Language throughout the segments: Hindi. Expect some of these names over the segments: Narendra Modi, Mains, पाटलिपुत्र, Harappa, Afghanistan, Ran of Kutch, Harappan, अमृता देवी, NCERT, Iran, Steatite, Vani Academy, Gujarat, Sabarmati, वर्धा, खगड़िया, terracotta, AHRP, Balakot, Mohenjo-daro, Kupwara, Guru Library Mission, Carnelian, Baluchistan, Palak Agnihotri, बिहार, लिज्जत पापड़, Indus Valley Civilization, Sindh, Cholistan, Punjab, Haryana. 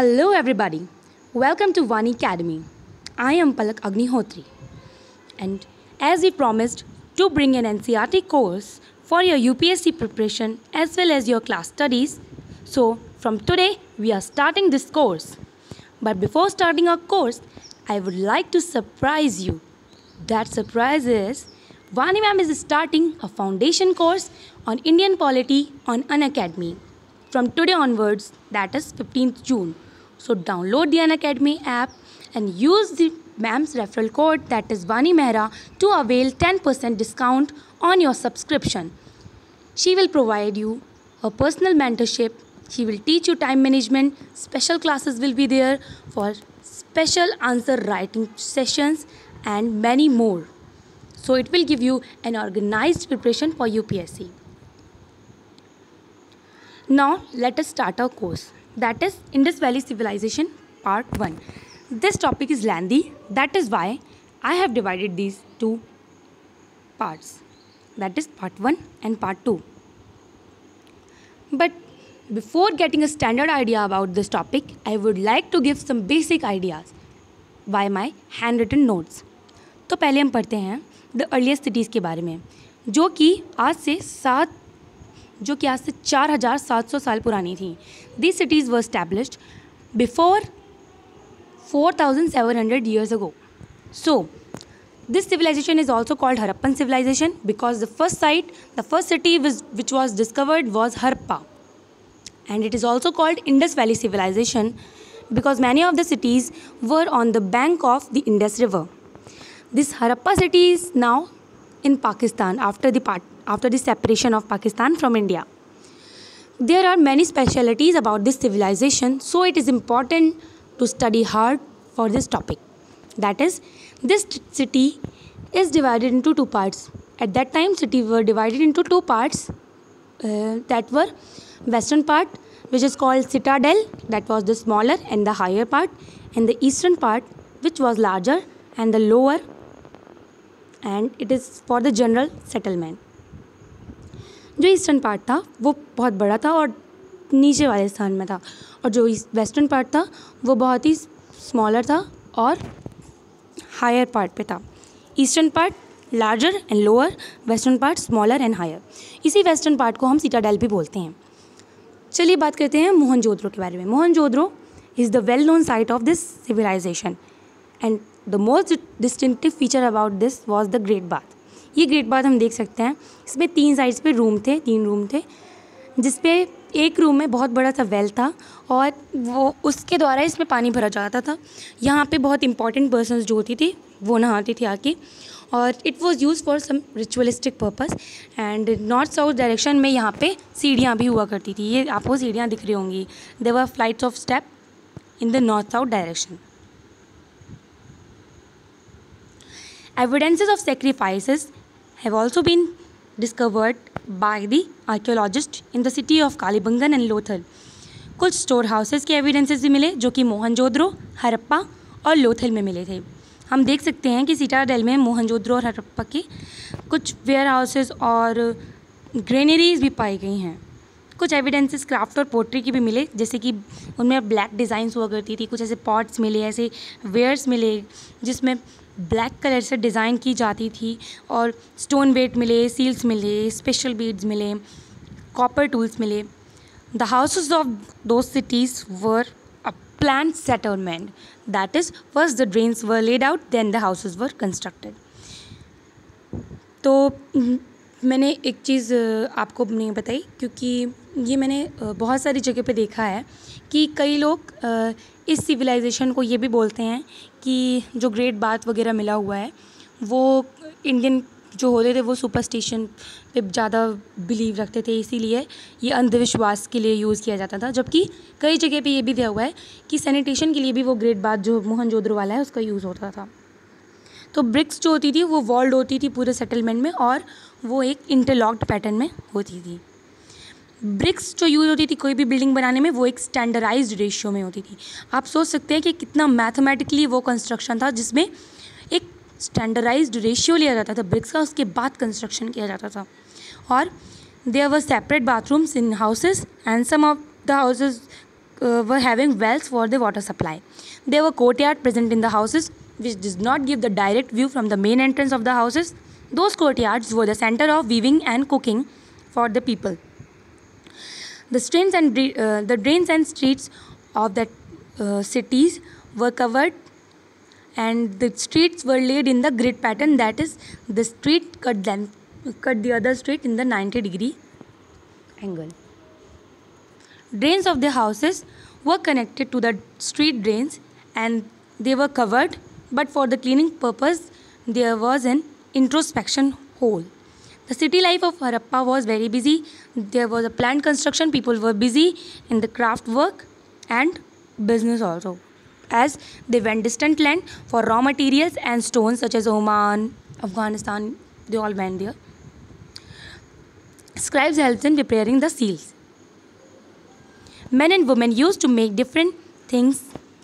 Hello everybody, welcome to Vani Academy. I am Palak Agnihotri and as we promised to bring an NCERT course for your UPSC preparation as well as your class studies, so from today we are starting this course. But before starting our course, I would like to surprise you. That surprise is Vani ma'am is starting a foundation course on Indian polity on Unacademy from today onwards, that is 15th June. So download the Unacademy app and use the ma'am's referral code, that is Vani Mehra, to avail 10% discount on your subscription. She will provide you her personal mentorship. She will teach you time management. Special classes will be there for special answer writing sessions and many more. So it will give you an organized preparation for UPSC. Now let us start our course, that is Indus Valley Civilization Part 1. This topic is lengthy, that is why I have divided these two parts, that is Part 1 and Part 2. But before getting a standard idea about this topic, I would like to give some basic ideas by my handwritten notes. तो पहले हम पढ़ते हैं द अर्लीस्ट सिटीज़ के बारे में, जो कि आज से 4700 साल पुरानी थी. The cities were established before 4700 years ago. So this civilization is also called Harappan civilization because the first city which was discovered was Harappa. And it is also called Indus Valley Civilization because many of the cities were on the bank of the Indus River. This Harappa city is now in Pakistan after the separation of Pakistan from India. There are many specialities about this civilization, so it is important to study hard for this topic. That is, this city is divided into two parts. At that time, cities were divided into two parts that were western part, which is called citadel, that was the smaller and the higher part, and the eastern part, which was larger and the lower, and it is for the general settlement. जो eastern part था वो बहुत बड़ा था और नीचे वाले स्थान में था, और जो western part था वो बहुत ही smaller था और higher part पे था. Eastern part larger and lower, western part smaller and higher. इसी western part को हम citadel भी बोलते हैं. चलिए बात करते हैं मोहनजोदड़ो के बारे में. Mohenjodaro is the well known site of this civilization and the most distinctive feature about this was the great bath. ये ग्रेट बाथ हम देख सकते हैं, इसमें तीन साइड्स पे तीन रूम थे जिसपे एक रूम में बहुत बड़ा सा वेल था और वो उसके द्वारा इसमें पानी भरा जाता था. यहाँ पे बहुत इंपॉर्टेंट पर्सनस जो होती थी वो नहाती थी आके, और it was use for some ritualistic purpose. And north south direction में यहाँ पे सीढ़ियाँ भी हुआ करती थी. ये आपको सीढ़ियाँ दिख रही होंगी. There were flights of step in the north south direction. Evidences of sacrifices have also been discovered by the archaeologist in the city of Kalibangan and Lothal. कुछ स्टोर हाउसेस के एविडेंसेस भी मिले जो कि मोहनजोदड़ो, हरप्पा और लोथल में मिले थे. हम देख सकते हैं कि सिटाडेल में मोहनजोदड़ो और हरप्पा के कुछ वेयर हाउसेस और ग्रेनरीज भी पाई गई हैं. कुछ एविडेंसेस क्राफ्ट और पोट्री की भी मिले, जैसे कि उनमें ब्लैक डिज़ाइंस हुआ करती थी. कुछ ऐसे पॉट्स मिले, ऐसे वेयर्स मिले जिसमें ब्लैक कलर से डिज़ाइन की जाती थी, और स्टोन बेट मिले, सील्स मिले, स्पेशल बीड्स मिले, कॉपर टूल्स मिले. The houses of those cities were planned settlement, that is first the drains were laid out then the houses were constructed. तो मैंने एक चीज़ आपको नहीं बताई क्योंकि ये मैंने बहुत सारी जगह पे देखा है कि कई लोग इस सिविलाइजेशन को ये भी बोलते हैं कि जो ग्रेट बाथ वगैरह मिला हुआ है वो इंडियन जो होते थे वो सुपरस्टिशन पे ज़्यादा बिलीव रखते थे, इसीलिए ये अंधविश्वास के लिए यूज़ किया जाता था. जबकि कई जगह पे ये भी दिया हुआ है कि सैनिटेशन के लिए भी वो ग्रेट बाथ जो मोहनजोदड़ो वाला है उसका यूज़ होता था. तो ब्रिक्स जो होती थी वो वॉल्ड होती थी पूरे सेटलमेंट में, और वो एक इंटरलॉक्ड पैटर्न में होती थी. ब्रिक्स जो यूज़ होती थी कोई भी बिल्डिंग बनाने में वो एक स्टैंडर्डाइज रेशियो में होती थी. आप सोच सकते हैं कि कितना मैथमेटिकली वो कंस्ट्रक्शन था जिसमें एक स्टैंडर्डाइज्ड रेशियो लिया जाता था ब्रिक्स का, उसके बाद कंस्ट्रक्शन किया जाता था. और there were separate bathrooms in houses and some of the houses were having wells for the water supply. There were courtyards present in the houses, which does not give the direct view from the main entrance of the houses. Those courtyards were the center of weaving and cooking for the people. The drains and streets of the cities were covered, and the streets were laid in the grid pattern. That is, the street cut the other street in the 90-degree angle. Drains of the houses were connected to the street drains, and they were covered, but for the cleaning purpose there was an introspection hole. The city life of Harappa was very busy. There was a plant construction, people were busy in the craft work and business also, as they went distant land for raw materials and stones such as Oman, Afghanistan, they all went there. Scribes helped in preparing the seals. Men and women used to make different things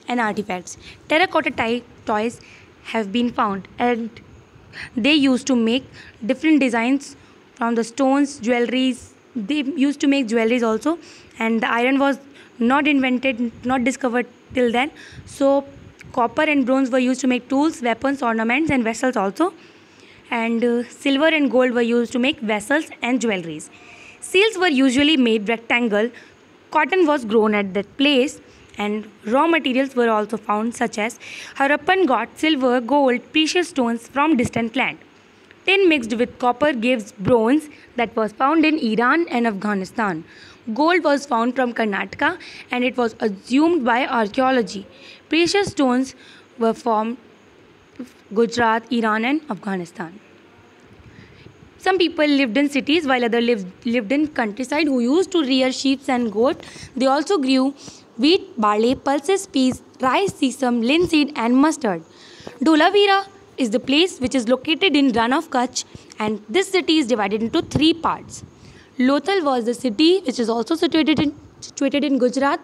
and artifacts. Terracotta toys have been found, and they used to make different designs from the stones, jewelries. They used to make jewelries also, and the iron was not invented, not discovered till then. So copper and bronze were used to make tools, weapons, ornaments and vessels also, and silver and gold were used to make vessels and jewelries. Seals were usually made rectangle. Cotton was grown at that place, and raw materials were also found, such as Harappan got silver, gold, precious stones from distant land. Tin mixed with copper gives bronze that was found in Iran and Afghanistan. Gold was found from Karnataka, and it was assumed by archaeology. Precious stones were from Gujarat, Iran and Afghanistan. Some people lived in cities while others lived in countryside, who used to rear sheep and goats. They also grew wheat, barley, pulses, peas, rice, sesame, linseed and mustard. Dholavira is the place which is located in Ran of Kutch, and this city is divided into three parts. Lothal was the city which is also situated in Gujarat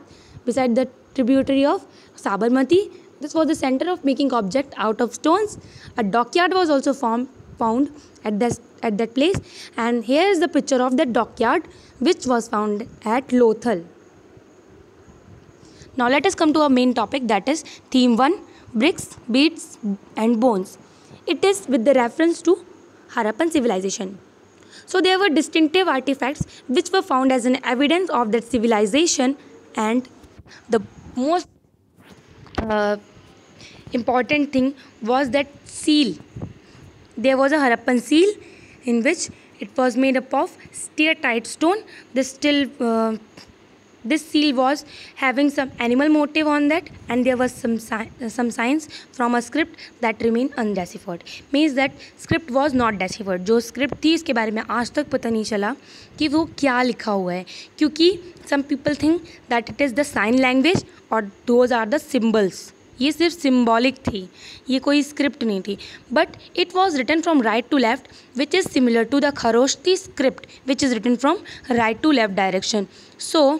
beside the tributary of Sabarmati. This was the center of making objects out of stones. A dockyard was also found at that place, and here is the picture of the dockyard which was found at Lothal. Now let us come to our main topic, that is theme 1, bricks, beads and bones. It is with the reference to Harappan civilization. So there were distinctive artifacts which were found as an evidence of that civilization, and the most important thing was that seal. There was a Harappan seal in which it was made up of steatite stone. This seal was having some animal motive on that, and there was some signs from a script that remained undeciphered. Means that script was not deciphered. जो script थी इसके बारे में आज तक पता नहीं चला कि वो क्या लिखा हुआ है, क्योंकि some people think that it is the sign language और those are the symbols. ये सिर्फ सिम्बॉलिक थी, ये कोई स्क्रिप्ट नहीं थी. But it was written from right to left, which is similar to the Kharoshthi script which is written from right to left direction. So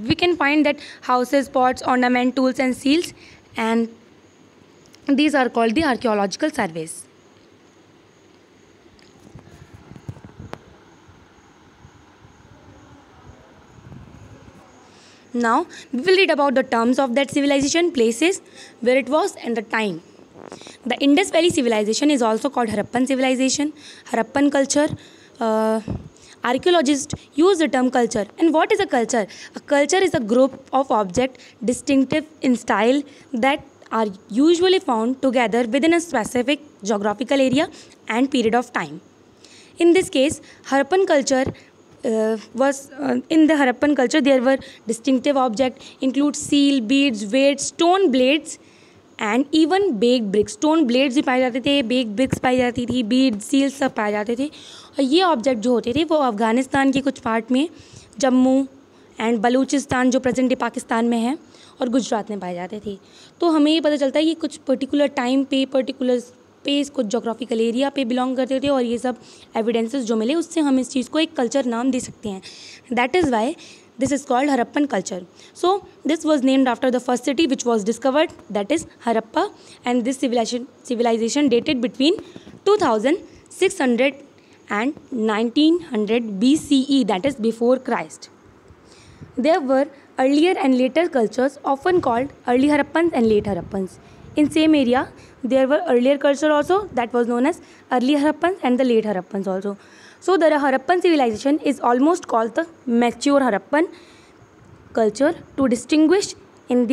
we can find that houses, pots, ornament, tools and seals, and these are called the archaeological surveys. Now we will read about the terms of that civilization, places where it was and the time. The Indus Valley civilization is also called Harappan civilization, Harappan culture. Archaeologists use the term culture. And what is a culture? A culture is a group of objects distinctive in style that are usually found together within a specific geographical area and period of time. In this case, Harappan culture in the Harappan culture there were distinctive objects include seal, beads, weights, stone blades and even baked bricks. Stone blades भी पाए जाते थे, baked bricks पाई जाती थी, beads, seal सब पाए जाते थे. और ये ऑब्जेक्ट जो होते थे वो अफ़गानिस्तान के कुछ पार्ट में, जम्मू एंड बलूचिस्तान जो प्रेजेंटली पाकिस्तान में है, और गुजरात में पाए जाते थे. तो हमें ये पता चलता है कि कुछ पर्टिकुलर टाइम पे, पर्टिकुलर पेस, कुछ जोग्राफिकल एरिया पे बिलोंग करते थे, और ये सब एविडेंसेस जो मिले उससे हम इस चीज़ को एक कल्चर नाम दे सकते हैं. That is why this is called Harappan culture. So this was named after the first city which was discovered, that is Harappa, and this civilization dated between 2600 and 1900 BCE, that is before Christ. There were earlier and later cultures, often called early Harappans and late Harappans. In same area, there were earlier culture also that was known as early Harappans and the late Harappans also. So the Harappan civilization is almost called the mature Harappan culture to distinguish in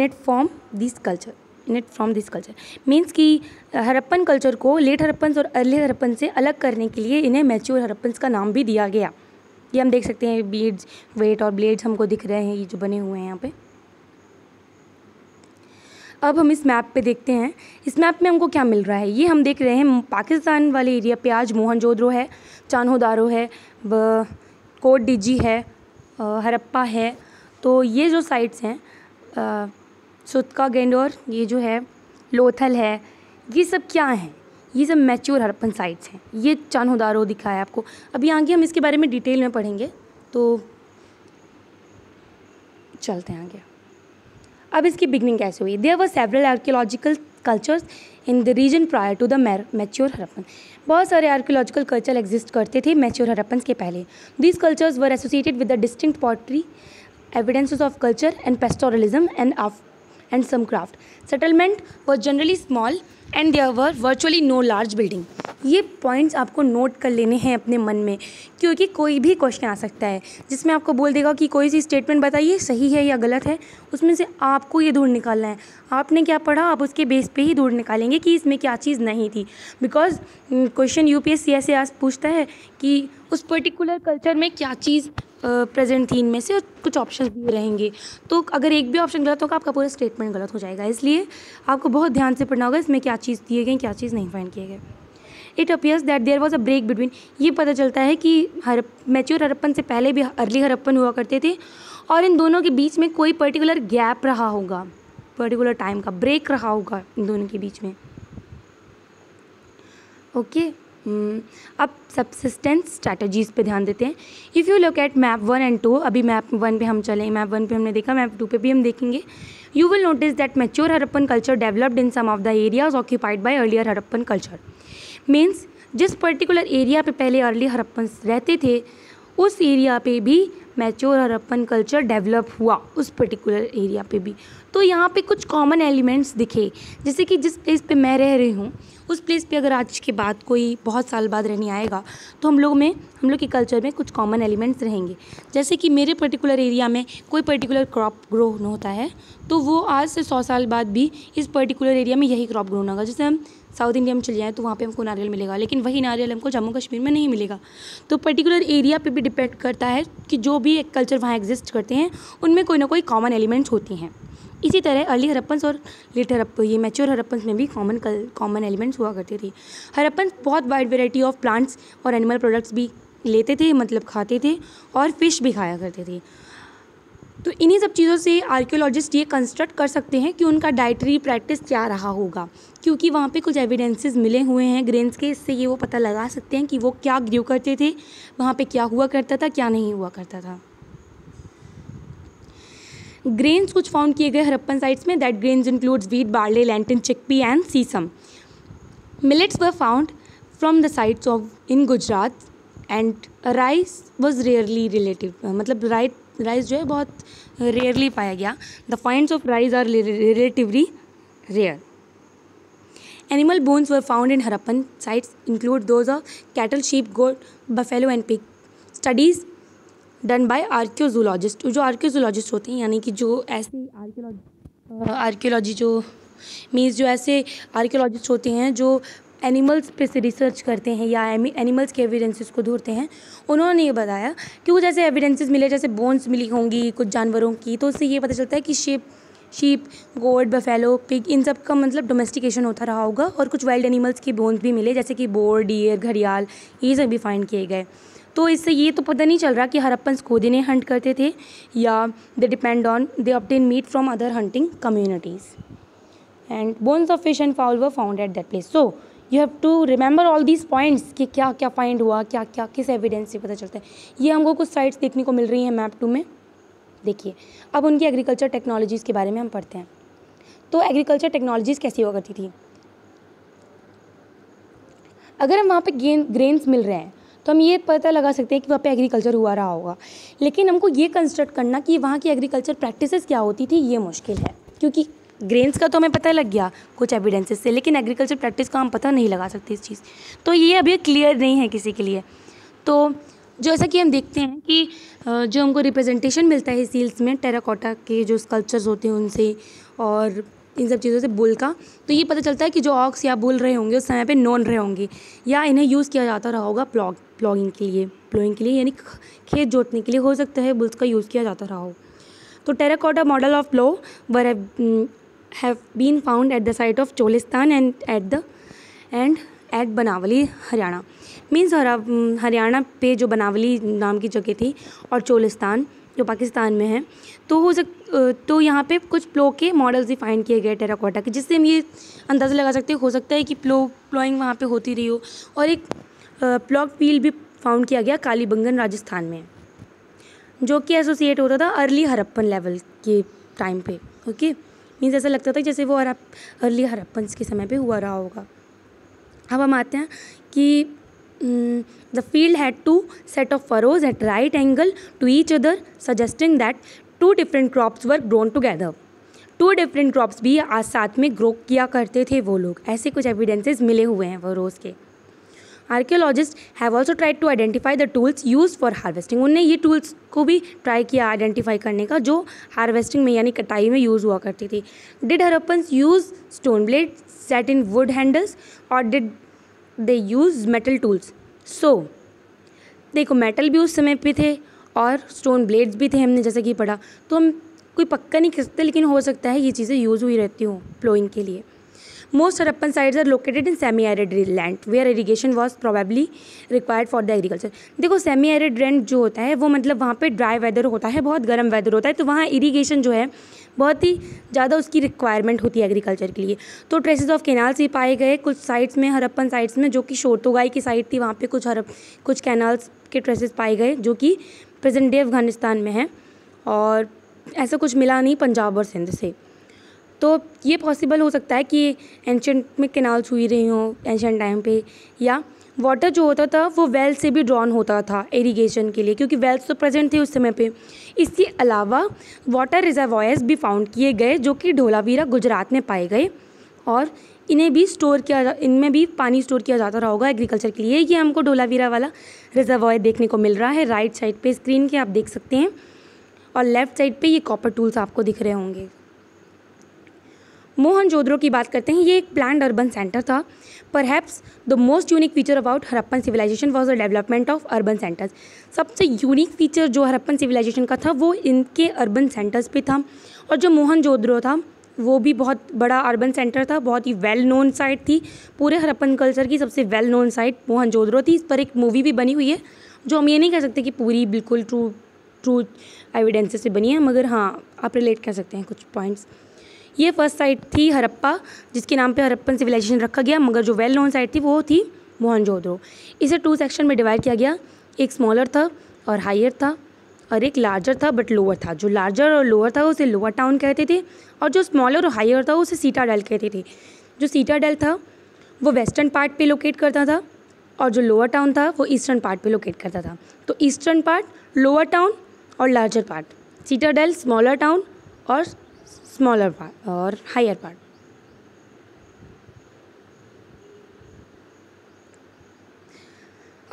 it from this culture. Means कि हरप्पन कल्चर को लेट हरप्पन और अर्ली हरप्पन से अलग करने के लिए इन्हें मैच्योर हरप्पन का नाम भी दिया गया. ये हम देख सकते हैं बीड्स, वेट और ब्लेड्स हमको दिख रहे हैं, ये जो बने हुए हैं यहाँ पे. अब हम इस मैप पे देखते हैं, इस मैप में हमको क्या मिल रहा है. ये हम देख रहे हैं पाकिस्तान वाले एरिया पे आज मोहनजोदड़ो है, चान्होदारो है, कोट डिजी है, हरप्पा है. तो ये जो साइट्स हैं, सुतका गेंडोर, ये जो है लोथल है, ये सब क्या हैं? ये सब मैच्योर हरप्पन साइट्स हैं. ये चान्होदारो दिखा है आपको. अभी आगे हम इसके बारे में डिटेल में पढ़ेंगे, तो चलते हैं आगे. अब इसकी बिगनिंग कैसे हुई? There were several archaeological cultures in the region prior to the mature Harappan. बहुत सारे आर्कियोलॉजिकल कल्चर एग्जिस्ट करते थे मैच्योर हरप्पन के पहले. These cultures were associated with the distinct pottery, evidences of culture and pastoralism and some craft. Settlement was generally small and there were virtually no large building. ये पॉइंट्स आपको नोट कर लेने हैं अपने मन में, क्योंकि कोई भी क्वेश्चन आ सकता है जिसमें आपको बोल देगा कि कोई सी स्टेटमेंट बताइए सही है या गलत है. उसमें से आपको ये ढूंढ निकालना है, आपने क्या पढ़ा आप उसके बेस पे ही ढूंढ निकालेंगे कि इसमें क्या चीज़ नहीं थी. बिकॉज क्वेश्चन UPSC ऐसे आज पूछता है कि उस पर्टिकुलर कल्चर में क्या चीज़ प्रेजेंट थी इनमें से, और कुछ ऑप्शन भी रहेंगे. तो अगर एक भी ऑप्शन गलत होगा आपका पूरा स्टेटमेंट गलत हो जाएगा. इसलिए आपको बहुत ध्यान से पढ़ना होगा इसमें क्या चीज़ दिए गए, क्या चीज़ नहीं फाइंड किए गए. It appears that there was a break between. ये पता चलता है कि मैच्योर हरप्पन से पहले भी अर्ली हरप्पन हुआ करते थे, और इन दोनों के बीच में कोई पर्टिकुलर गैप रहा होगा, पर्टिकुलर टाइम का ब्रेक रहा होगा इन दोनों के बीच में. ओके, अब सबसिस्टेंस स्ट्रैटेजीज़ पे ध्यान देते हैं. If you look at map 1 and 2, अभी मैप 1 पे हम चलें, मैप 1 पे हमने देखा, मैप 2 पे भी हम देखेंगे. You will notice that mature Harappan culture developed in some of the areas occupied by earlier Harappan culture. Means जिस पर्टिकुलर एरिया पे पहले अर्ली हरप्पन रहते थे उस एरिया पे भी मैच्योर हरप्पन कल्चर डेवलप हुआ, उस पर्टिकुलर एरिया पे भी. तो यहाँ पे कुछ कॉमन एलिमेंट्स दिखे, जैसे कि जिस प्लेस पे मैं रह रही हूँ उस प्लेस पे अगर आज के बाद कोई बहुत साल बाद रहने आएगा तो हम लोग के कल्चर में कुछ कॉमन एलिमेंट्स रहेंगे. जैसे कि मेरे पर्टिकुलर एरिया में कोई पर्टिकुलर क्रॉप ग्रो होता है तो वो आज से 100 साल बाद भी इस पर्टिकुलर एरिया में यही क्रॉप ग्रो होगा. जैसे हम साउथ इंडिया में चले जाएँ तो वहाँ पे हमको नारियल मिलेगा, लेकिन वही नारियल हमको जम्मू कश्मीर में नहीं मिलेगा. तो पर्टिकुलर एरिया पे भी डिपेंड करता है कि जो भी एक कल्चर वहाँ एग्जिस्ट करते हैं उनमें कोई ना कोई कॉमन एलिमेंट्स होती हैं. इसी तरह अर्ली हरप्पन्स और लेट हरप्पन, ये मैच्योर हरप्पन्स में भी कॉमन एलिमेंट्स हुआ करते थे. हरप्पन्स बहुत वाइड वेराइटी ऑफ प्लांट्स और एनिमल प्रोडक्ट्स भी लेते थे, मतलब खाते थे, और फिश भी खाया करते थे. तो इन्हीं सब चीज़ों से आर्कियोलॉजिस्ट ये कंस्ट्रक्ट कर सकते हैं कि उनका डाइटरी प्रैक्टिस क्या रहा होगा, क्योंकि वहाँ पे कुछ एविडेंसेस मिले हुए हैं ग्रेन्स के. इससे ये वो पता लगा सकते हैं कि वो क्या ग्रो करते थे, वहाँ पे क्या हुआ करता था, क्या नहीं हुआ करता था. ग्रेन्स कुछ फाउंड किए गए हरप्पन साइट्स में. That grains includes wheat, barley, lentil, chickpea and sesame. Millets were found from the sites of in Gujarat and rice was rarely relative, मतलब राइस जो है बहुत रेयरली पाया गया. The finds of rice are relatively rare. Animal bones were found in Harappan sites include those of cattle, sheep, goat, buffalo and pig. Studies done by archaeozoologist, जो आर्कियोजूलॉजिस्ट होते हैं, यानी कि जो ऐसे ऐसे आर्कियोलॉजिस्ट होते हैं जो एनिमल्स पे से रिसर्च करते हैं या एनिमल्स के एविडेंसेस को ढूंढते हैं. उन्होंने ये बताया कि कुछ ऐसे एविडेंसेस मिले, जैसे बोन्स मिली होंगी कुछ जानवरों की, तो उससे ये पता चलता है कि शीप, गोट, बफेलो, पिग, इन सब का मतलब डोमेस्टिकेशन होता रहा होगा. और कुछ वाइल्ड एनिमल्स के बोन्स भी मिले, जैसे कि बोर, डियर, घड़ियाल, ये सब भी फाइंड किए गए. तो इससे ये तो पता नहीं चल रहा कि हरप्पन्स खुद इन्हें हंट करते थे या they obtain meat from other hunting communities. And bones of fish and fowl were found at that place. So you have to remember all these points कि क्या क्या फाइंड हुआ, क्या क्या किस एविडेंस से पता चलता है. ये हमको कुछ साइट्स देखने को मिल रही हैं मैप 2 में. देखिए अब उनकी एग्रीकल्चर टेक्नोलॉजीज़ के बारे में हम पढ़ते हैं. तो एग्रीकल्चर टेक्नोलॉजीज़ कैसी हुआ करती थी? अगर हम वहाँ पे ग्रेन्स मिल रहे हैं तो हम ये पता लगा सकते हैं कि वहाँ पे एग्रीकल्चर हुआ रहा होगा। लेकिन हमको ये कंस्ट्रक्ट करना कि वहाँ की एग्रीकल्चर प्रैक्टिसेस क्या होती थी, ये मुश्किल है, क्योंकि ग्रेन्स का तो हमें पता लग गया कुछ एविडेंसेस से, लेकिन एग्रीकल्चर प्रैक्टिस का हम पता नहीं लगा सकते इस चीज़, तो ये अभी क्लियर नहीं है किसी के लिए। तो जैसा कि हम देखते हैं कि जो हमको रिप्रेजेंटेशन मिलता है सील्स में, टेराकोटा के जो स्कल्पचर्स होते हैं उनसे और इन सब चीज़ों से बुल का, तो ये पता चलता है कि जो ऑक्स या बुल रहे होंगे उस समय पे नॉन रहे होंगे, या इन्हें यूज़ किया जाता रहा होगा प्लॉगिंग के लिए, प्लोइंग के लिए, यानी खेत जोतने के लिए हो सकता है बुल्स का यूज़ किया जाता रहा हो। तो terracotta model of plough were have been found at the site of Cholistan and at Banawali Haryana. Means Haryana पे जो बनावली नाम की जगह थी और चोलिस्तान जो पाकिस्तान में है, तो यहाँ पे कुछ प्लो के मॉडल्स ही फाइंड किए गए टेराकोटा के, जिससे हम ये अंदाज़ा लगा सकते हैं, हो सकता है कि प्लोइंग वहाँ पे होती रही हो। और एक प्लॉग व्हील भी फाउंड किया गया कालीबंगन राजस्थान में, जो कि एसोसिएट होता था अर्ली हरप्पन लेवल के टाइम पे। ओके, मीन्स ऐसा लगता था जैसे वो अर्ली हरप्पन के समय पर हुआ रहा होगा। अब हम आते हैं कि the field had two set of furrows at right angle to each other, suggesting that two different crops were grown together. Two different crops भी आज साथ में ग्रो किया करते थे वो लोग, ऐसे कुछ evidences मिले हुए हैं फरोज़ के। Archaeologists have also tried to identify the tools used for harvesting. उनने ये tools को भी try किया आइडेंटिफाई करने का, जो harvesting में यानी कटाई में यूज़ हुआ करती थी। Did Harappans use stone blades set in wood handles or did they use metal tools? So देखो, मेटल भी उस समय पे थे और स्टोन ब्लेड्स भी थे, हमने जैसे कि पढ़ा। तो हम कोई पक्का नहीं कहते, लेकिन हो सकता है ये चीज़ें यूज़ हुई रहती हों प्लोइंग के लिए। Most Harappan sites are located in semi arid land where irrigation was probably required for the agriculture. देखो, सेमी एरिड लैंड जो होता है वो मतलब वहाँ पे ड्राई वेदर होता है, बहुत गर्म वेदर होता है, तो वहाँ इरीगेशन जो है बहुत ही ज़्यादा उसकी रिक्वायरमेंट होती है एग्रीकल्चर के लिए। तो ट्रेसेस ऑफ कैनाल्स भी पाए गए कुछ साइट्स में, हरप्पन साइट्स में, जो कि शोर्तुगाई की साइट थी, वहाँ पर कुछ कैनाल्स के ट्रेसेस पाए गए, जो कि प्रेजेंट डे अफगानिस्तान में है। और ऐसा कुछ मिला नहीं पंजाब और सिंध से, तो ये पॉसिबल हो सकता है कि एंशंट में कैनाल्स हुई रही हों एंशंट टाइम पे। या वाटर जो होता था वो वेल से भी ड्रॉन होता था इरिगेशन के लिए, क्योंकि वेल्स तो प्रेजेंट थे उस समय पे। इसके अलावा वाटर रिजर्वॉयर्स भी फाउंड किए गए, जो कि धोलावीरा गुजरात में पाए गए, और इनमें भी पानी स्टोर किया जाता रहा होगा एग्रीकल्चर के लिए। ये हमको धोलावीरा वाला रिजर्वॉयर देखने को मिल रहा है, राइट साइड पर स्क्रीन के आप देख सकते हैं, और लेफ़्ट साइड पर ये कॉपर टूल्स आपको दिख रहे होंगे। मोहनजोदड़ो की बात करते हैं, ये एक प्लान्ड अर्बन सेंटर था। Perhaps the most unique feature about Harappan civilization was the development of urban centres. सबसे यूनिक फीचर जो हरप्पन सिविलाइजेशन का था वो इनके अर्बन सेंटर्स पे था। और जो मोहनजोदड़ो था वो भी बहुत बड़ा अर्बन सेंटर था, बहुत ही वेल नोन साइट थी, पूरे हरप्पन कल्चर की सबसे वेल नोन साइट मोहनजोदड़ो थी। इस पर एक मूवी भी बनी हुई है, जो हम ये नहीं कह सकते कि पूरी बिल्कुल ट्रू एविडेंसेस से बनी है, मगर हाँ आप रिलेट कर सकते हैं कुछ पॉइंट्स। ये फर्स्ट साइट थी हरप्पा, जिसके नाम पे हरप्पन सिविलाइजेशन रखा गया, मगर जो वेल नोन साइट थी वो थी मोहनजोदड़ो। इसे 2 सेक्शन में डिवाइड किया गया, एक स्मॉलर था और हायर था, और एक लार्जर था बट लोअर था। जो लार्जर और लोअर था उसे लोअर टाउन कहते थे, और जो स्मॉलर और हायर था उसे सीटाडेल कहते थे। जो सीटाडेल था वो वेस्टर्न पार्ट पर लोकेट करता था, और जो लोअर टाउन था वो ईस्टर्न पार्ट पर लोकेट करता था। तो ईस्टर्न पार्ट, लोअर टाउन और larger part, citadel, smaller town और स्मॉलर पार्ट और higher part.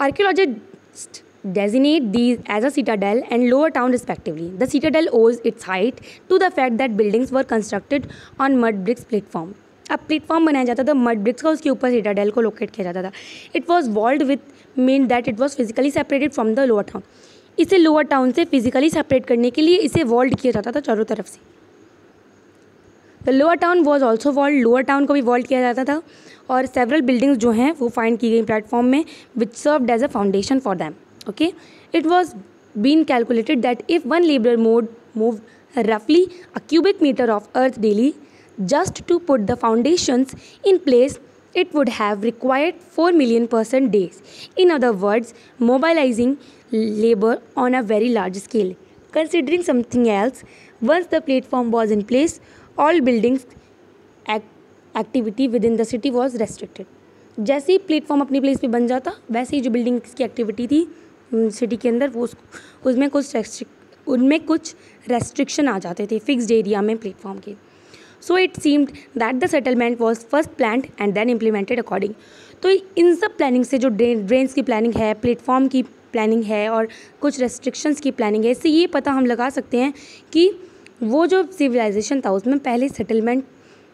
Archaeologists designate these as a citadel and lower town respectively. The citadel owes its height to the fact that buildings were constructed on mud bricks platform. अब प्लेटफॉर्म बनाया जाता था मड ब्रिक्स का, उसके ऊपर सीटाडेल को लोकेट किया जाता था। It was walled with mean that it was physically separated from the lower town. इसे लोअर टाउन से फिजिकली सेपरेट करने के लिए इसे वॉल्ड किया जाता था चारों तरफ से। The lower town was also walled, lower town को भी वॉल्ड किया जाता था। और सेवरल बिल्डिंग्स जो हैं वो फाइंड की गई प्लेटफॉर्म में, which served as a foundation for them. Okay, it was been calculated that if one labour moved रफली a cubic metre of earth daily just to put the foundations in place, it would have required 4 million person days. In other words, मोबाइलाइजिंग labour on a very large scale. Considering something else, once the platform was in place all buildings activity within the city was restricted. जैसे ही प्लेटफॉर्म अपनी प्लेस पे बन जाता वैसे ही जो बिल्डिंग्स की एक्टिविटी थी सिटी के अंदर वो उनमें कुछ रेस्ट्रिक्शन आ जाते थे फिक्स्ड एरिया में प्लेटफॉर्म के। So it seemed that the settlement was first planned and then implemented according. तो इन सब प्लानिंग से जो ड्रेन्स की प्लानिंग है, प्लेटफॉर्म की प्लानिंग है और कुछ रेस्ट्रिक्शंस की प्लानिंग है, इससे ये पता हम लगा सकते हैं कि वो जो सिविलाइजेशन था उसमें पहले सेटलमेंट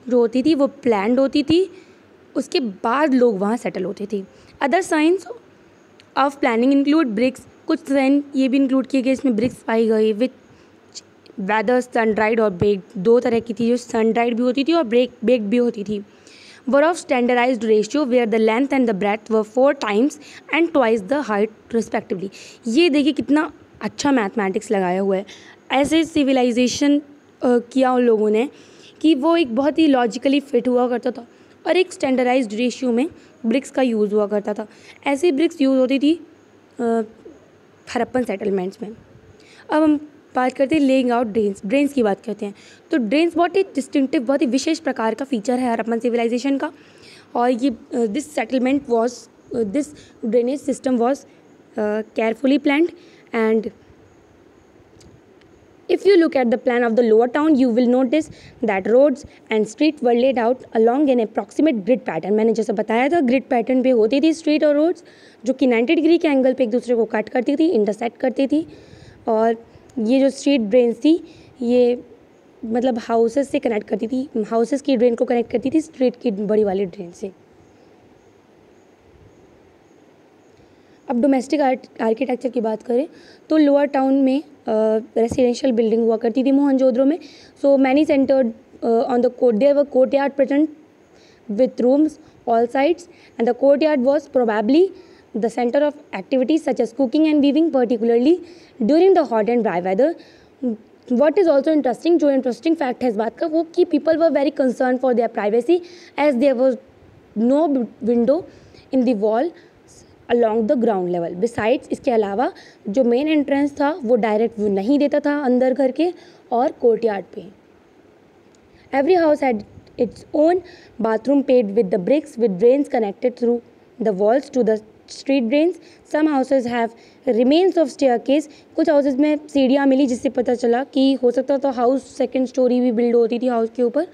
जो होती थी वो प्लान्ड होती थी, उसके बाद लोग वहाँ सेटल होते थे। Other signs of planning include bricks, कुछ साइन ये भी इंक्लूड किए गए इसमें ब्रिक्स पाई गई विथ वेदर सन ड्राइड और बेक्ड, दो तरह की थी जो सन ड्राइड भी होती थी और बेक्ड भी होती थी। Were of standardised ratio where the length and the breadth were 4 times and twice the height respectively. ये देखिए कितना अच्छा मैथमेटिक्स लगाया हुआ है, ऐसे सिविलाइजेशन किया उन लोगों ने कि वो एक बहुत ही लॉजिकली फिट हुआ करता था और एक स्टैंडर्डाइज्ड रेशियो में ब्रिक्स का यूज़ हुआ करता था। ऐसी ब्रिक्स यूज़ होती थी हरप्पन सेटलमेंट्स में। अब हम बात करते हैं लेइंग आउट ड्रेन्स की बात करते हैं। तो ड्रेन्स बहुत ही डिस्टिंक्टिव, बहुत ही विशेष प्रकार का फीचर है हरप्पन सिविलाइजेशन का, और ये this drainage system was carefully planned and if you look at the plan of the lower town you will notice that roads and street were laid out along an approximate grid pattern। मैंने जैसा बताया था grid pattern पे होती थी street और roads, जो कि 90 डिग्री के एंगल पे एक दूसरे को काट करती थी, इंटरसेक्ट करती थी। और ये जो स्ट्रीट ड्रेन्स थी ये मतलब हाउसेस से कनेक्ट करती थी, हाउसेस की ड्रेन को कनेक्ट करती थी स्ट्रीट की बड़ी वाली ड्रेन से। अब डोमेस्टिक आर्किटेक्चर की बात करें तो लोअर टाउन में रेसिडेंशियल बिल्डिंग हुआ करती थी मोहनजोदड़ो में। So many centred on the courtyard present with rooms all sides and the courtyard was probably the centre of activities such as cooking and weaving particularly during the hot and dry weather. What is also interesting, जो इंटरेस्टिंग फैक्ट है इस बात का वो कि people were very concern for their privacy as there was no window in the wall along the ground level. Besides इसके अलावा जो मेन एंट्रेंस था वो डायरेक्ट व्यू नहीं देता था अंदर घर के और कोर्टयार्ड पे। Every house had its own bathroom paved with the bricks with drains connected through the walls to the street drains. Some houses have remains of staircase, कुछ हाउसेज में सीढ़ियाँ मिली जिससे पता चला कि हो सकता था हाउस सेकेंड स्टोरी भी बिल्ड होती थी हाउस के ऊपर।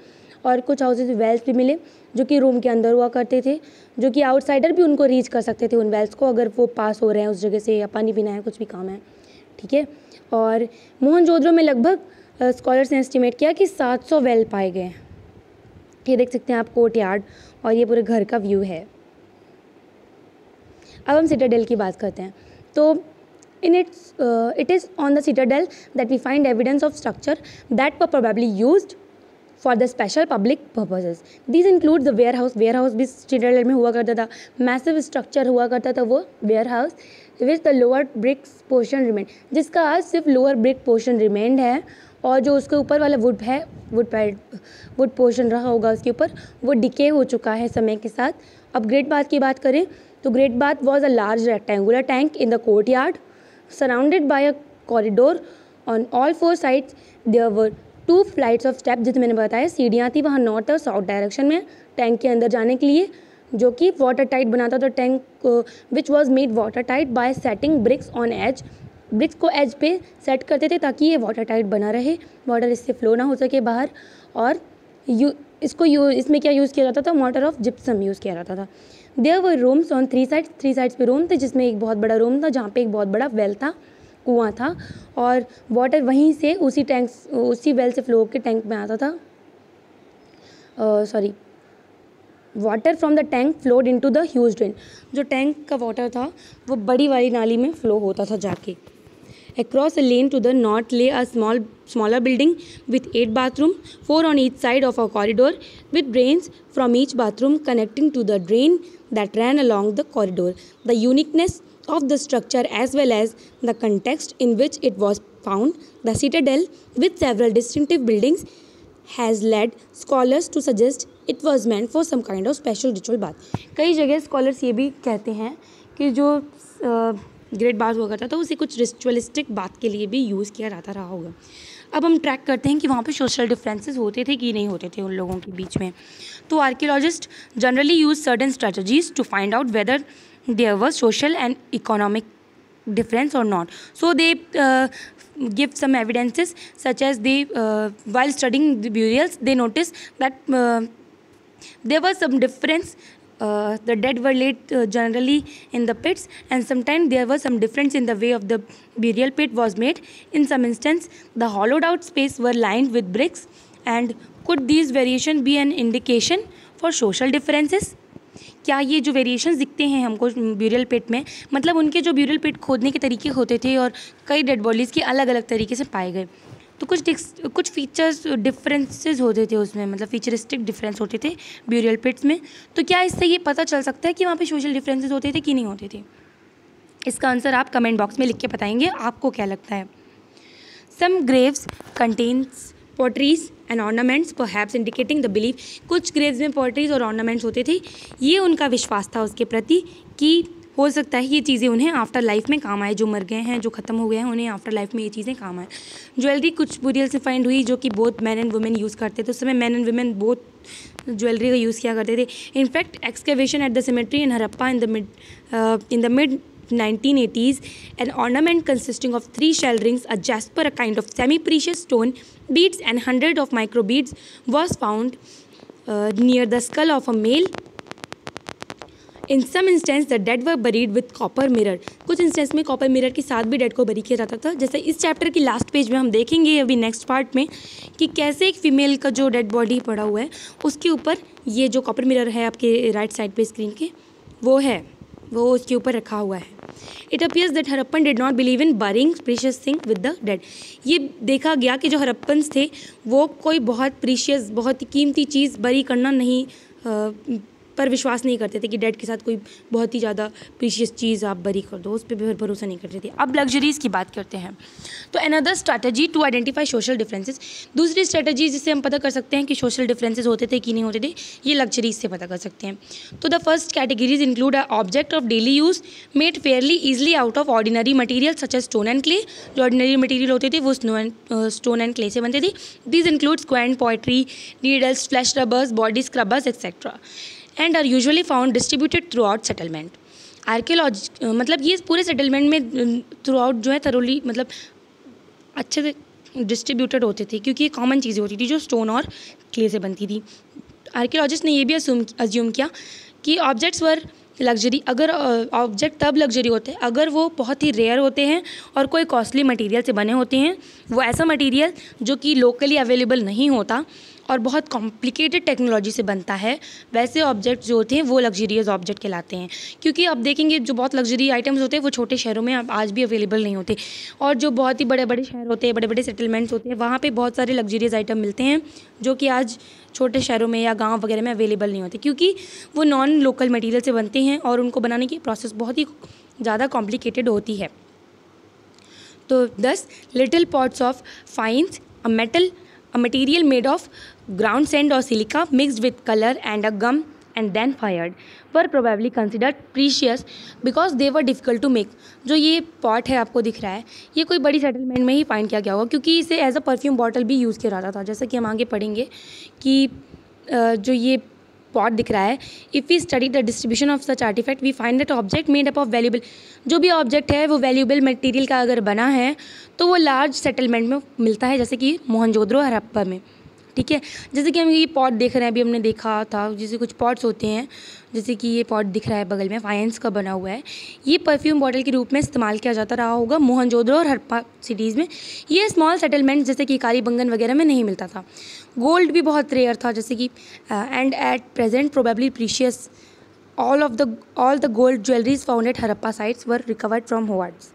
और कुछ हाउसेज वेल्स भी मिले जो कि रूम के अंदर हुआ करते थे, जो कि आउटसाइडर भी उनको रीच कर सकते थे उन वेल्स को अगर वो पास हो रहे हैं उस जगह से या पानी पीना है कुछ भी काम है, ठीक है। और मोहनजोदड़ो में लगभग स्कॉलर्स ने एस्टिमेट किया कि 700 वेल पाए गए। ये देख सकते हैं आप कोर्टयार्ड और ये पूरे घर का व्यू है। अब हम सिटाडेल की बात करते हैं। तो it is on the citadel that we find evidence of structure that were probably used for the special public purposes. This include the warehouse, warehouse भी सिटाडेल में हुआ करता था, मैसिव स्ट्रक्चर हुआ करता था वो warehouse which the lower bricks portion remained, जिसका आज सिर्फ लोअर ब्रिक पोर्शन रिमेंड है और जो उसके ऊपर वाला वुड है वुड पोर्शन रहा होगा उसके ऊपर वो डिके हो चुका है समय के साथ। अब ग्रेट बाथ की बात करें तो great bath was a large rectangular tank in the courtyard surrounded by a corridor on all 4 sides। There were 2 flights of step, जितने मैंने बताया सीढ़ियाँ थी वहाँ नॉर्थ और साउथ डायरेक्शन में टैंक के अंदर जाने के लिए, जो कि वाटर टाइट बनाता था tank which was made water tight by setting bricks on edge. Bricks को एज पे सेट करते थे ताकि ये वाटर टाइट बना रहे, वाटर इससे फ्लो ना हो सके बाहर। और इसमें क्या यूज़ किया जाता था, मोटर ऑफ जिप्सम यूज़ किया जाता था। There were rooms on 3 sides, 3 sides पे रूम थे जिसमें एक बहुत बड़ा रूम था जहाँ पे एक बहुत बड़ा वेल था, कुआँ था और वाटर वहीं से उसी वेल से फ्लो होकर टैंक में आता था। Sorry, water from the tank flowed into the huge drain, जो टैंक का वाटर था वो बड़ी वाली नाली में फ़्लो होता था जाके। Across a lane to the north lay a smaller building with 8 bathroom, 4 on each side of a corridor with drains from each bathroom connecting to the drain that ran along the corridor. The uniqueness of the structure as well as the context in which it was found, the citadel with several distinctive buildings has led scholars to suggest it was meant for some kind of special ritual bath. कई जगह scholars ये भी कहते हैं कि जो ग्रेट बाथ हुआ करता था उसे कुछ रिचुअलिस्टिक बात के लिए भी यूज़ किया जाता रहा होगा। अब हम ट्रैक करते हैं कि वहाँ पे सोशल डिफरेंसेस होते थे कि नहीं होते थे उन लोगों के बीच में। तो archaeologist generally use certain strategies to find out whether there was social and economic difference or not. So they give some evidences such as they while studying the burials they noticed that there was some difference. The dead were laid generally in the pits and sometimes there was some difference in the way of the burial pit was made. In some instance the hollowed out space were lined with bricks. And could these variation be an indication for social differences? क्या ये जो वेरिएशंस दिखते हैं हमको ब्यूरियल पिट में, मतलब उनके जो ब्यूरियल पिट खोदने के तरीके होते थे और कई डेड बॉडीज़ के अलग अलग तरीके से पाए गए, तो कुछ फीचर्स डिफरेंसेस होते थे उसमें, मतलब फीचरिस्टिक डिफरेंस होते थे ब्यूरियल पिट्स में। तो क्या इससे ये पता चल सकता है कि वहाँ पे सोशल डिफरेंसेस होते थे कि नहीं होते थे? इसका आंसर आप कमेंट बॉक्स में लिख के बताएंगे आपको क्या लगता है। Some graves contains potteries and ornaments perhaps indicating the belief. कुछ ग्रेव्स में पोट्रीज और ऑर्नामेंट्स होते थे, ये उनका विश्वास था उसके प्रति कि हो सकता है ये चीज़ें उन्हें आफ्टर लाइफ में काम आए, जो मर गए हैं, जो ख़त्म हो गए हैं, उन्हें आफ्टर लाइफ में ये चीज़ें काम आए। ज्वेलरी कुछ बुरियल से फाइंड हुई जो कि both man and women use करते थे। उस समय man and women both jewellery का यूज़ किया करते थे। In fact excavation at the cemetery in Harappa in the mid 1980s, an ornament consisting of 3 shell rings, a jasper, a kind of semi-precious stone, beads, and 100 of microbeads was found near the skull of a male. In some instances, the dead were buried with copper mirror. कुछ इंस्टेंस में कॉपर मिरर के साथ भी डेड को बरी किया जाता था। जैसे इस चैप्टर की लास्ट पेज में हम देखेंगे अभी नेक्स्ट पार्ट में कि कैसे एक फीमेल का जो डेड बॉडी पड़ा हुआ है उसके ऊपर ये जो कॉपर मिरर है आपके राइट साइड पे स्क्रीन के, वो उसके ऊपर रखा हुआ है। It appears that Harappan did not believe in burying precious thing with the dead. ये देखा गया कि जो हरप्पन्स थे वो कोई बहुत प्रीशियस, बहुत ही कीमती चीज़ बरी करना नहीं पर विश्वास नहीं करते थे कि डेड के साथ कोई बहुत ही ज़्यादा प्रीशियस चीज़ आप बरी कर दो, उस पर भी भरोसा नहीं करते थे। अब लग्जरीज़ की बात करते हैं। तो another strategy to identify social differences, दूसरी स्ट्रैटेजी जिससे हम पता कर सकते हैं कि सोशल डिफरेंसेस होते थे कि नहीं होते थे, ये लग्जरीज से पता कर सकते हैं। तो the first categories include object of daily use made fairly easily out of ordinary material such as stone and clay. जो ऑर्डिनरी मटीरियल होते थे वो स्टोन एंड क्ले से बनते थे। These include squad, poetry, needles, flash rubbers, body scrubbers etcetera and are usually found distributed throughout settlement. Archaeology मतलब ये पूरे सेटलमेंट में थ्रूआउट जो है थरोली मतलब अच्छे से डिस्ट्रीब्यूटेड होते थे क्योंकि ये कॉमन चीज़ें होती थी जो स्टोन और क्ले से बनती थी। आर्कियोलॉजिस्ट ने ये भी अज्यूम किया कि ऑब्जेक्ट्स वर लग्जरी, अगर ऑब्जेक्ट तब लग्जरी होते हैं अगर वो बहुत ही रेयर होते हैं और कोई कॉस्टली मटेरियल से बने होते हैं, वो ऐसा मटेरियल जो कि लोकली अवेलेबल नहीं होता और बहुत कॉम्प्लिकेटेड टेक्नोलॉजी से बनता है, वैसे ऑब्जेक्ट जो होते हैं वो लग्जरियस ऑब्जेक्ट कहलाते हैं। क्योंकि आप देखेंगे जो बहुत लग्जरी आइटम्स होते हैं वो छोटे शहरों में आज भी अवेलेबल नहीं होते, और जो बहुत ही बड़े बड़े शहर होते हैं, बड़े बड़े सेटलमेंट्स होते हैं, वहाँ पे बहुत सारे लग्जरियस आइटम मिलते हैं जो कि आज छोटे शहरों में या गाँव वगैरह में अवेलेबल नहीं होते क्योंकि वो नॉन लोकल मटीरियल से बनते हैं और उनको बनाने की प्रोसेस बहुत ही ज़्यादा कॉम्प्लिकेटेड होती है। तो 10 little pots of faience, a metal, a material made of ground sand or silica mixed with color and a gum and then fired were probably considered precious because they were difficult to make. जो ये पॉट है आपको दिख रहा है ये कोई बड़ी सेटलमेंट में ही फाइंड किया गया होगा क्योंकि इसे एज अ परफ्यूम बॉटल भी यूज़ किया जाता था। जैसा कि हम आगे पढ़ेंगे कि जो ये पॉट दिख रहा है, if we study the distribution of such artefact we find that object made up of valuable, जो भी ऑब्जेक्ट है वो वैल्यूबल मटेरियल का अगर बना है तो वो लार्ज सेटलमेंट में मिलता है जैसे कि मोहनजोदड़ो हड़प्पा में। ठीक है, जैसे कि हम ये पॉट देख रहे हैं, अभी हमने देखा था जैसे कुछ पॉट्स होते हैं, जैसे कि ये पॉट दिख रहा है बगल में फाइंस का बना हुआ है, ये परफ्यूम बॉटल के रूप में इस्तेमाल किया जाता रहा होगा मोहनजोदड़ो और हड़प्पा सिटीज़ में। ये स्मॉल सेटलमेंट जैसे कि कालीबंगन वगैरह में नहीं मिलता था। गोल्ड भी बहुत रेयर था जैसे कि and at present probably precious, all the gold jewelleries found at Harappa sites were recovered from hoards.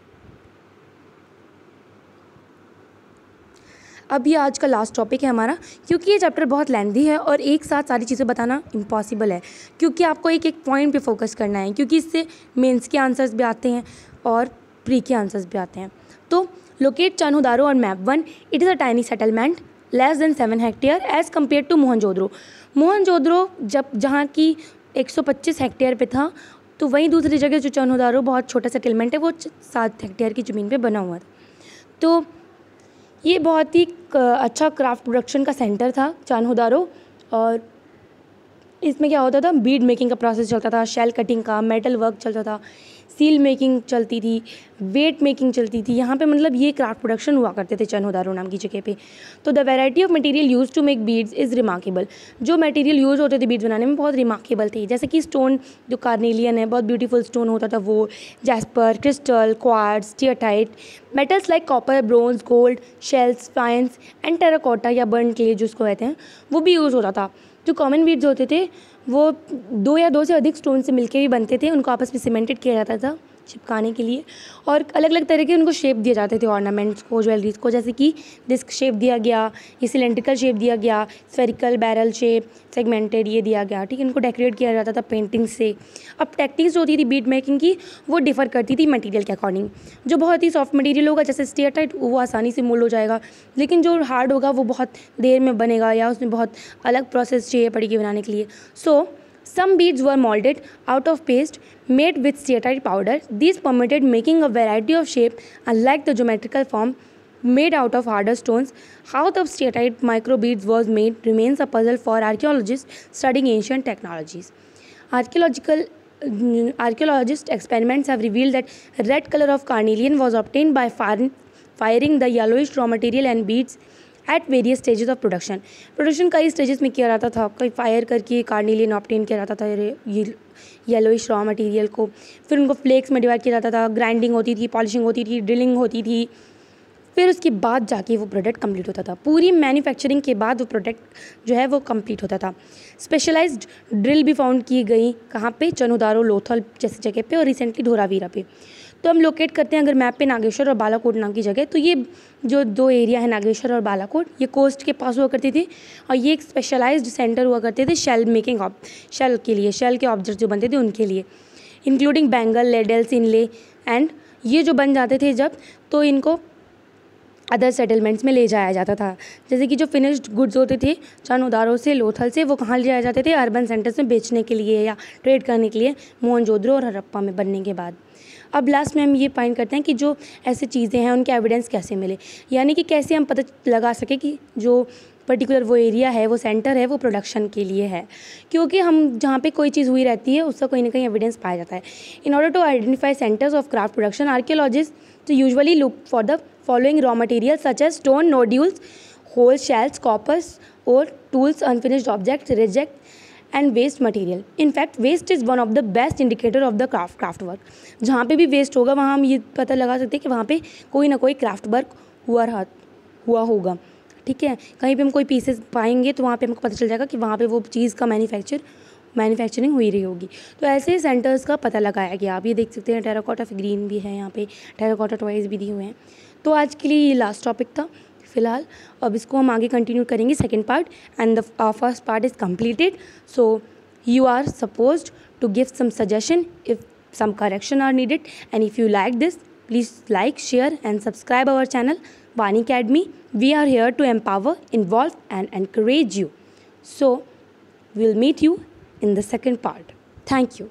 अब ये आज का लास्ट टॉपिक है हमारा, क्योंकि ये चैप्टर बहुत लेंथी है और एक साथ सारी चीज़ें बताना इम्पॉसिबल है क्योंकि आपको एक एक पॉइंट पे फोकस करना है क्योंकि इससे मेंस के आंसर्स भी आते हैं और प्री के आंसर्स भी आते हैं। तो लोकेट चान्हू-दारो और map 1। It is a tiny settlement less than 7 hectare as compare to Mohenjodaro. Mohenjodaro जहाँ की 125 हेक्टेयर पर था, तो वहीं दूसरी जगह जो चान्हू-दारो बहुत छोटा सेटलमेंट है वो 7 हेक्टेयर की ज़मीन पर बना हुआ था। तो ये बहुत ही अच्छा क्राफ्ट प्रोडक्शन का सेंटर था चान्हुदारो, और इसमें क्या होता था, बीड मेकिंग का प्रोसेस चलता था, शेल कटिंग का, मेटल वर्क चलता था, सील मेकिंग चलती थी, वेट मेकिंग चलती थी यहाँ पे। मतलब ये क्राफ्ट प्रोडक्शन हुआ करते थे चान्हुदारो नाम की जगह पे। तो the variety of material use to make beads is remarkable. जो मटेरियल यूज़ होते थे बीड्स बनाने में बहुत रिमार्केबल थे, जैसे कि स्टोन जो कार्नेलियन है बहुत ब्यूटीफुल स्टोन होता था वो, jasper, crystal, quartz, steatite, metals like copper, bronze, gold, shells, faience and terracotta या बर्न क्ले जिसको कहते हैं, वो भी यूज़ होता था। जो कॉमन बीड्स होते थे वो दो या दो से अधिक स्टोन से मिलके भी बनते थे, उनको आपस में सीमेंटेड किया जाता था चिपकाने के लिए, और अलग अलग तरह के उनको शेप दिए जाते थे ऑर्नामेंट्स को, ज्वेलरीज को, जैसे कि डिस्क शेप दिया गया, ये सिलेंड्रिकल शेप दिया गया, स्फेरिकल, बैरल शेप, सेगमेंटेड, ये दिया गया, ठीक है। इनको डेकोरेट किया जाता था पेंटिंग से। अब टेक्निक्स जो होती थी बीड मेकिंग की वो डिफ़र करती थी मटीरियल के अकॉर्डिंग। जो बहुत ही सॉफ्ट मटीरियल होगा जैसे स्टिएटाइट वो आसानी से मोल्ड हो जाएगा, लेकिन जो हार्ड होगा वो बहुत देर में बनेगा या उसमें बहुत अलग प्रोसेस चाहिए पड़ेगी बनाने के लिए। So some beads were molded out of paste made with steatite powder. These permitted making a variety of shape unlike the geometrical form made out of harder stones. How the steatite microbeads was made remains a puzzle for archaeologists studying ancient technologies. Archaeologist experiments have revealed that red color of carnelian was obtained by firing the yellowish raw material and beads at various stages of production. Production कई स्टेजेस में किया जाता था, कई फायर करके कार्नेलियन ऑब्टेन किया जाता था ये येलोइश रॉ मटेरियल को, फिर उनको फ्लेक्स में डिवाइड किया जाता था, ग्राइंडिंग होती थी, पॉलिशिंग होती थी, ड्रिलिंग होती थी, फिर उसके बाद जाके वो प्रोडक्ट कंप्लीट होता था। पूरी मैन्युफैक्चरिंग के बाद वो प्रोडक्ट जो है वो कंप्लीट होता था। स्पेशलाइज्ड ड्रिल भी फाउंड की गई, कहाँ पे, चनुदारो, लोथल जैसी जगह पे, और रिसेंटली धोरावीरा पे। तो हम लोकेट करते हैं अगर मैप पे नागेश्वर और बालाकोट नाम की जगह, तो ये जो दो एरिया है नागेश्वर और बालाकोट ये कोस्ट के पास हुआ करती थी, और ये एक स्पेशलाइज्ड सेंटर हुआ करते थे शेल मेकिंग शेल के लिए, शेल के ऑब्जेक्ट जो बनते थे उनके लिए, including bangle, ladles, inlay and ये जो बन जाते थे जब, तो इनको अदर सेटलमेंट्स में ले जाया जाता था। जैसे कि जो फिनिश्ड गुड्स होते थे चान्हुदारो से, लोथल से, वो कहाँ ले जाए जाते थे, अर्बन सेंटर्स में बेचने के लिए या ट्रेड करने के लिए, मोहनजोदड़ो और हड़प्पा में बनने के बाद। अब लास्ट में हम ये पॉइंट करते हैं कि जो ऐसे चीज़ें हैं उनके एविडेंस कैसे मिले, यानी कि कैसे हम पता लगा सके कि जो पर्टिकुलर वो एरिया है, वो सेंटर है, वो प्रोडक्शन के लिए है, क्योंकि हम जहाँ पे कोई चीज़ हुई रहती है उसका कोई ना कहीं एविडेंस पाया जाता है। In order to identify centres of craft production archaeologist usually look for the following raw material such as stone, nodules, whole, shells, coppers और tools, unfinished object, reject and waste material. In fact waste is one of the best indicator of the craft work. जहाँ पे भी वेस्ट होगा वहाँ हम ये पता लगा सकते हैं कि वहाँ पे कोई ना कोई क्राफ्ट वर्क हुआ होगा, ठीक है। कहीं पे हम कोई पीसेस पाएंगे तो वहाँ पे हमको पता चल जाएगा कि वहाँ पे वो चीज़ का मैन्युफैक्चरिंग हुई रही होगी। तो ऐसे सेंटर्स का पता लगाया गया। आप ये देख सकते हैं टेराकोटा फिगरीन भी है यहाँ पे, टेराकोटा टॉयज भी दिए हुए हैं। तो आज के लिए ये लास्ट टॉपिक था फिलहाल, अब इसको हम आगे कंटिन्यू करेंगे second part and the first part is completed. So you are supposed to give some suggestion if some correction are needed. And if you like this, please like, share and subscribe our channel Vani Academy. We are here to empower, involve and encourage you. So we'll meet you in the second part. Thank you.